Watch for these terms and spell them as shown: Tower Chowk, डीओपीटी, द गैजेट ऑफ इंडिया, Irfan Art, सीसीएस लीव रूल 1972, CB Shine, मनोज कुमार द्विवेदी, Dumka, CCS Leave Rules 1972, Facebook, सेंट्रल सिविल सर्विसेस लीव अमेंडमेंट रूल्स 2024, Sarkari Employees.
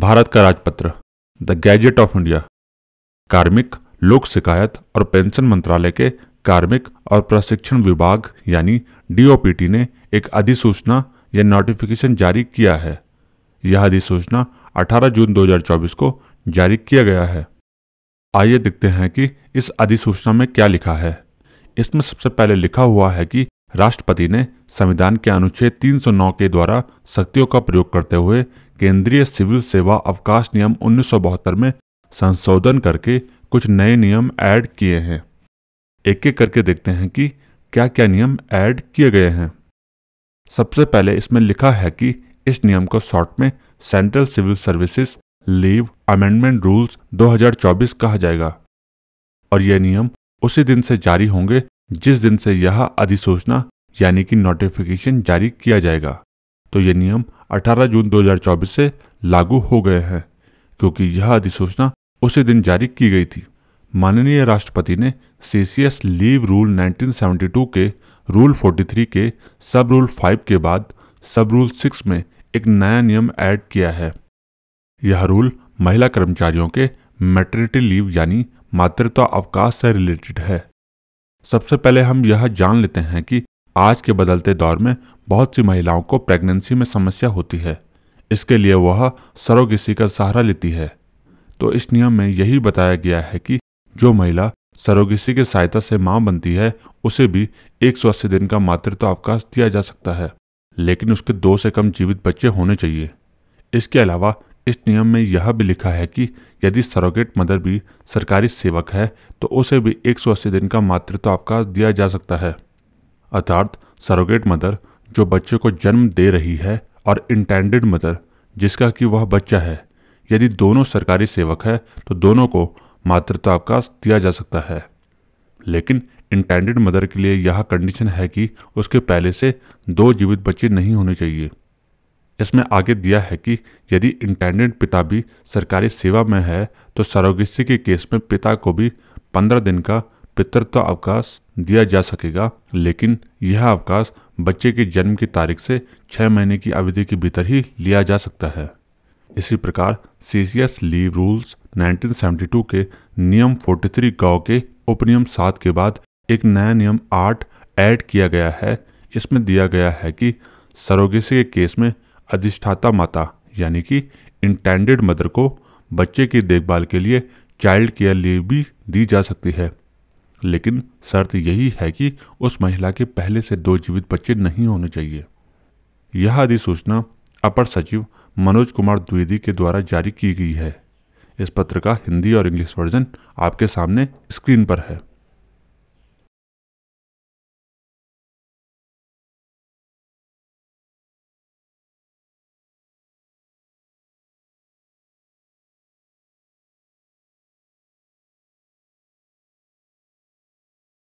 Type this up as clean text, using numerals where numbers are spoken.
भारत का राजपत्र द गैजेट ऑफ इंडिया, कार्मिक, लोक शिकायत और पेंशन मंत्रालय के कार्मिक और प्रशिक्षण विभाग यानी डीओपीटी ने एक अधिसूचना या नोटिफिकेशन जारी किया है। यह अधिसूचना 18 जून 2024 को जारी किया गया है। आइए देखते हैं कि इस अधिसूचना में क्या लिखा है। इसमें सबसे पहले लिखा हुआ है कि राष्ट्रपति ने संविधान के अनुच्छेद 309 के द्वारा शक्तियों का प्रयोग करते हुए केंद्रीय सिविल सेवा अवकाश नियम 1972 में संशोधन करके कुछ नए नियम ऐड किए हैं। एक एक करके देखते हैं कि क्या क्या नियम ऐड किए गए हैं। सबसे पहले इसमें लिखा है कि इस नियम को शॉर्ट में सेंट्रल सिविल सर्विसेस लीव अमेंडमेंट रूल्स 2024 कहा जाएगा और यह नियम उसी दिन से जारी होंगे जिस दिन से यह अधिसूचना यानी कि नोटिफिकेशन जारी किया जाएगा। तो ये नियम 18 जून 2024 से लागू हो गए हैं क्योंकि यह अधिसूचना उसी दिन जारी की गई थी। माननीय राष्ट्रपति ने सीसीएस लीव रूल 1972 के रूल 43 के सब रूल 5 के बाद सब रूल 6 में एक नया नियम ऐड किया है। यह रूल महिला कर्मचारियों के मैटरनिटी लीव यानी मातृत्व अवकाश से रिलेटेड है। सबसे पहले हम यह जान लेते हैं कि आज के बदलते दौर में बहुत सी महिलाओं को प्रेगनेंसी में समस्या होती है, इसके लिए वह सरोगेसी का सहारा लेती है। तो इस नियम में यही बताया गया है कि जो महिला सरोगेसी की सहायता से मां बनती है उसे भी 180 दिन का मातृत्व अवकाश दिया जा सकता है, लेकिन उसके 2 से कम जीवित बच्चे होने चाहिए। इसके अलावा इस नियम में यह भी लिखा है कि यदि सरोगेट मदर भी सरकारी सेवक है तो उसे भी 180 दिन का मातृत्व अवकाश दिया जा सकता है। अर्थात सरोगेट मदर जो बच्चे को जन्म दे रही है और इंटेंडेड मदर जिसका कि वह बच्चा है, यदि दोनों सरकारी सेवक है तो दोनों को मातृत्व अवकाश दिया जा सकता है। लेकिन इंटेंडेड मदर के लिए यह कंडीशन है कि उसके पहले से 2 जीवित बच्चे नहीं होने चाहिए। इसमें आगे दिया है कि यदि इंटेंडेंट पिता भी सरकारी सेवा में है तो सरोगेसी के केस में पिता को भी 15 दिन का पितृत्व अवकाश दिया जा सकेगा, लेकिन यह अवकाश बच्चे के जन्म की तारीख से 6 महीने की अवधि के भीतर ही लिया जा सकता है। इसी प्रकार सीसीएस लीव रूल्स 1972 के नियम 43 गाँव के उपनियम 7 के बाद एक नया नियम 8 ऐड किया गया है। इसमें दिया गया है कि सरोगेसी के केस में अधिष्ठाता माता यानी कि इंटेंडेड मदर को बच्चे की देखभाल के लिए चाइल्ड केयर लीव भी दी जा सकती है, लेकिन शर्त यही है कि उस महिला के पहले से 2 जीवित बच्चे नहीं होने चाहिए। यह अधिसूचना अपर सचिव मनोज कुमार द्विवेदी के द्वारा जारी की गई है। इस पत्र का हिंदी और इंग्लिश वर्जन आपके सामने स्क्रीन पर है।